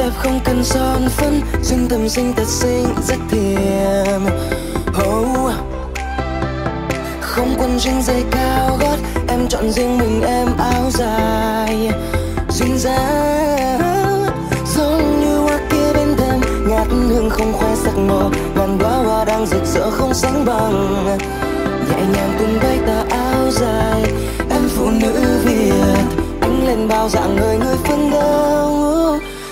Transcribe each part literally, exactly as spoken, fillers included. đẹp không cần son phấn, xinh tầm xinh thật xinh rất thiềm. Oh, không quần jean dây cao gót, em chọn riêng mình em áo dài duyên dáng, giống như hoa kia bên thềm ngát hương không khoe sắc màu, ngàn đóa hoa đang rực rỡ không sánh bằng. Nhẹ nhàng tung bay tà áo dài, em phụ nữ Việt ánh lên bao dạng người người phương Đông.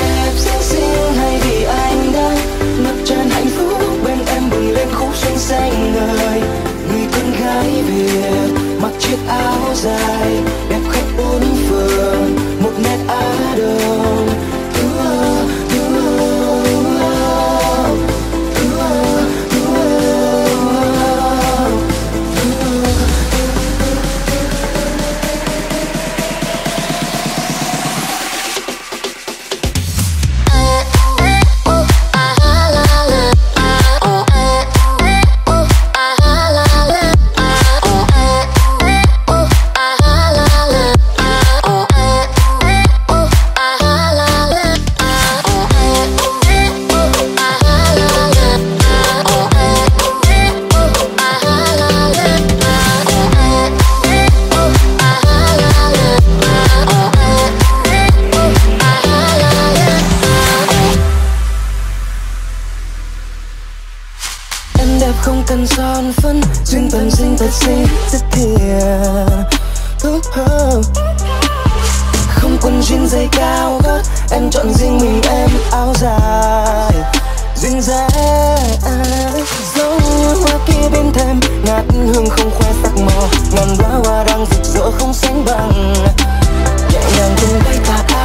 đẹp riêng riêng hay vì anh đã mặt tràn hạnh phúc bên em bừng lên khúc xanh xanh ngời. Người con gái Việt mặc chiếc áo dài đẹp khắp bốn phương một nét á đông. Ngàn đóa hoa đang rực rỡ không sánh bằng, nhẹ nhàng tung bay ta.